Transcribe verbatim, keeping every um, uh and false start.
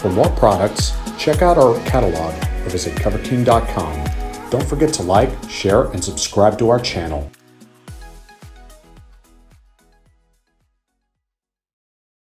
For more products, check out our catalog or visit cover king dot com. Don't forget to like, share, and subscribe to our channel.